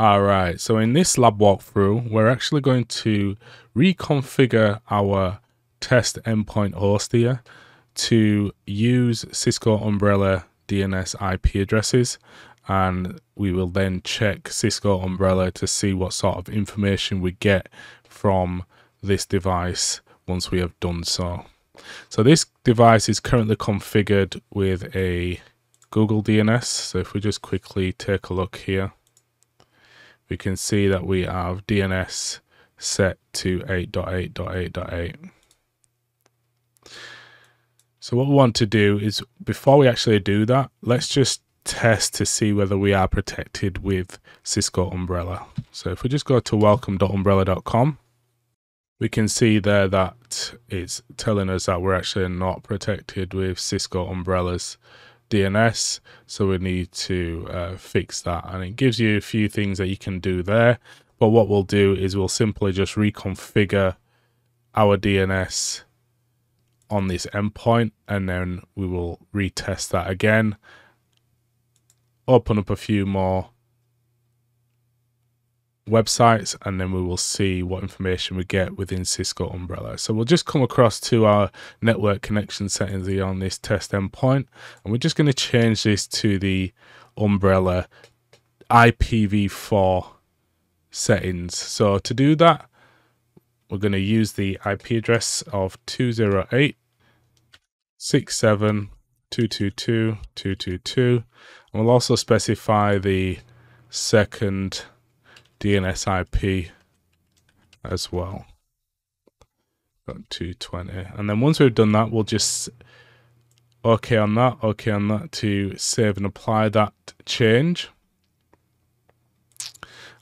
All right, so in this lab walkthrough, we're actually going to reconfigure our test endpoint host here to use Cisco Umbrella DNS IP addresses, and we will then check Cisco Umbrella to see what sort of information we get from this device once we have done so. So this device is currently configured with a Google DNS. So if we just quickly take a look here, we can see that we have DNS set to 8.8.8.8. So what we want to do is, before we actually do that, let's just test to see whether we are protected with Cisco Umbrella. So if we just go to welcome.umbrella.com, we can see there that it's telling us that we're actually not protected with Cisco Umbrella's DNS, so we need to fix that. And it gives you a few things that you can do there, but what we'll do is we'll simply just reconfigure our DNS on this endpoint, and then we will retest that again, open up a few more websites, and then we will see what information we get within Cisco Umbrella. So we'll just come across to our network connection settings here on this test endpoint, and we're just going to change this to the Umbrella IPv4 settings. So to do that, we're going to use the IP address of 208.67.222.222, and we'll also specify the second DNS IP as well. Got 220. And then once we've done that, we'll just OK on that to save and apply that change.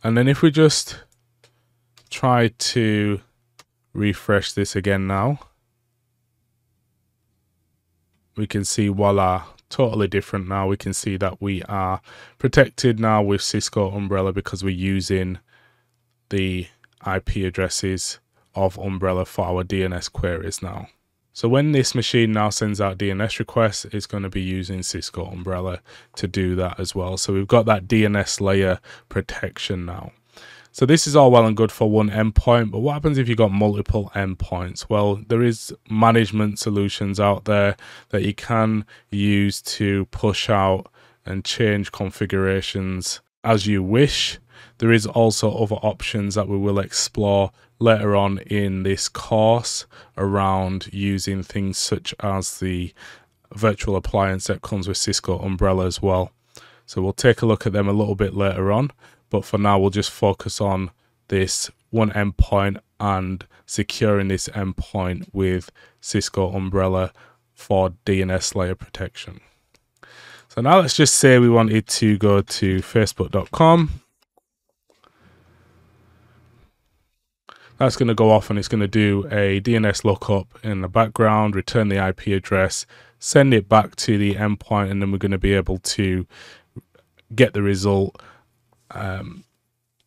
And then if we just try to refresh this again now, we can see, voila, totally different now. We can see that we are protected now with Cisco Umbrella because we're using the IP addresses of Umbrella for our DNS queries now. So when this machine now sends out DNS requests, it's going to be using Cisco Umbrella to do that as well. So we've got that DNS layer protection now. So this is all well and good for one endpoint, but what happens if you've got multiple endpoints? Well, there is management solutions out there that you can use to push out and change configurations as you wish. There is also other options that we will explore later on in this course around using things such as the virtual appliance that comes with Cisco Umbrella as well. So we'll take a look at them a little bit later on. But for now, we'll just focus on this one endpoint and securing this endpoint with Cisco Umbrella for DNS layer protection. So now let's just say we wanted to go to facebook.com. That's going to go off and it's going to do a DNS lookup in the background, return the IP address, send it back to the endpoint, and then we're going to be able to get the result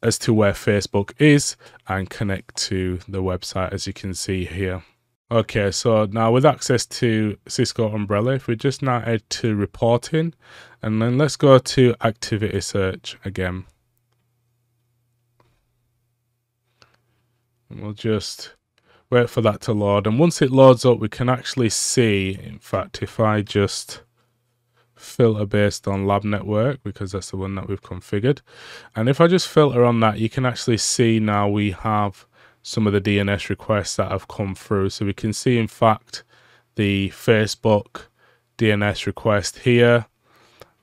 as to where Facebook is and connect to the website, as you can see here. Okay, so now with access to Cisco Umbrella, if we just now head to reporting, and then let's go to activity search again. And we'll just wait for that to load. And once it loads up, we can actually see, in fact, if I just filter based on lab network, because that's the one that we've configured, and if I just filter on that, you can actually see now we have some of the DNS requests that have come through. So we can see, in fact, the Facebook DNS request here.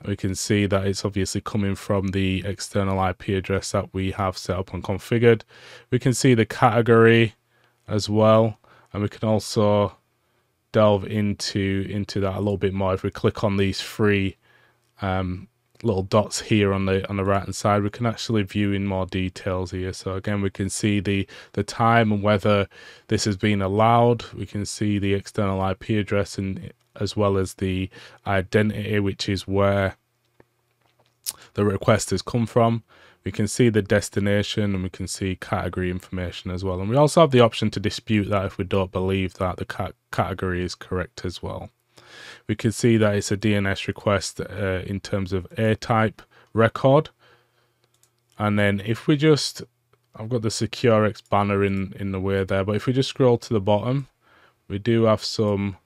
We can see that it's obviously coming from the external IP address that we have set up and configured. We can see the category as well, and we can also delve into that a little bit more. If we click on these three little dots here on the right hand side, we can actually view in more details here. So again, we can see the time and whether this has been allowed. We can see the external IP address, and as well as the identity, which is where the request has come from. We can see the destination, and we can see category information as well. And we also have the option to dispute that if we don't believe that the category is correct as well. We can see that it's a DNS request in terms of A type record. And then if we just, I've got the SecureX banner in the way there, but if we just scroll to the bottom, we do have some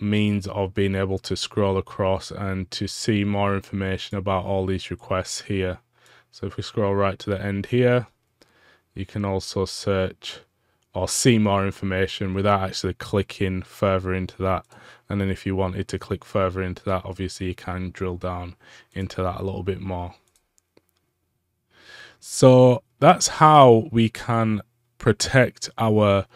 means of being able to scroll across and to see more information about all these requests here. So if we scroll right to the end here, you can also search or see more information without actually clicking further into that. And then if you wanted to click further into that, obviously you can drill down into that a little bit more. So that's how we can protect our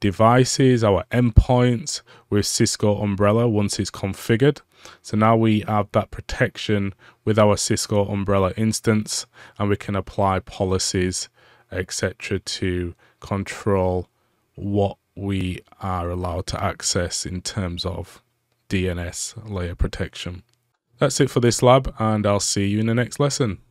devices, our endpoints with Cisco Umbrella once it's configured. So now we have that protection with our Cisco Umbrella instance, and we can apply policies, etc., to control what we are allowed to access in terms of DNS layer protection. That's it for this lab, and I'll see you in the next lesson.